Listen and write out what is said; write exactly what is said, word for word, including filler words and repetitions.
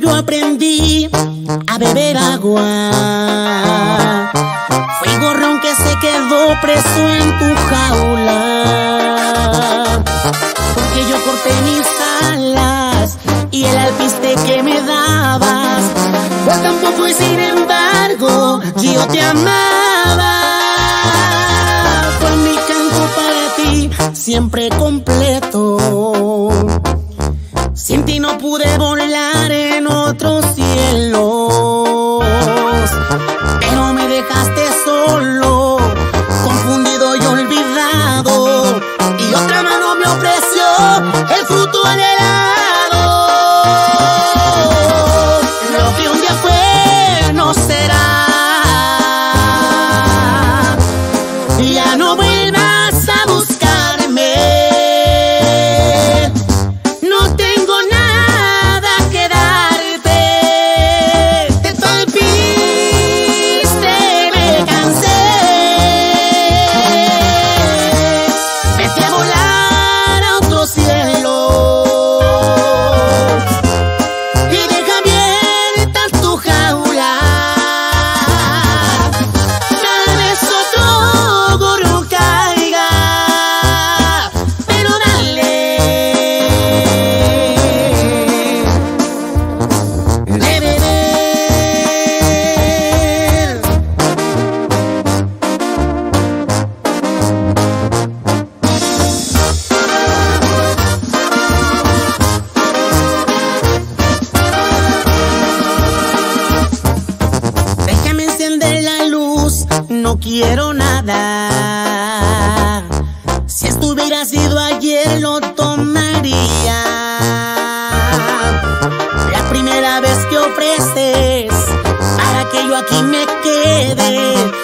Yo aprendí a beber agua. Fui gorrón que se quedó preso en tu jaula, porque yo corté mis alas y el alpiste que me dabas. Vos tampoco, y sin embargo yo te amaba. Fue mi canto para ti, siempre completo. Sin ti no pude volar en otros cielos, pero me dejaste solo, confundido y olvidado, y otra mano me ofreció el fruto anhelado. Lo que un día fue no será, ya no vuelvas a buscarme. No quiero nada. Si estuvieras ido ayer lo tomaría. La primera vez que ofreces para que yo aquí me quede,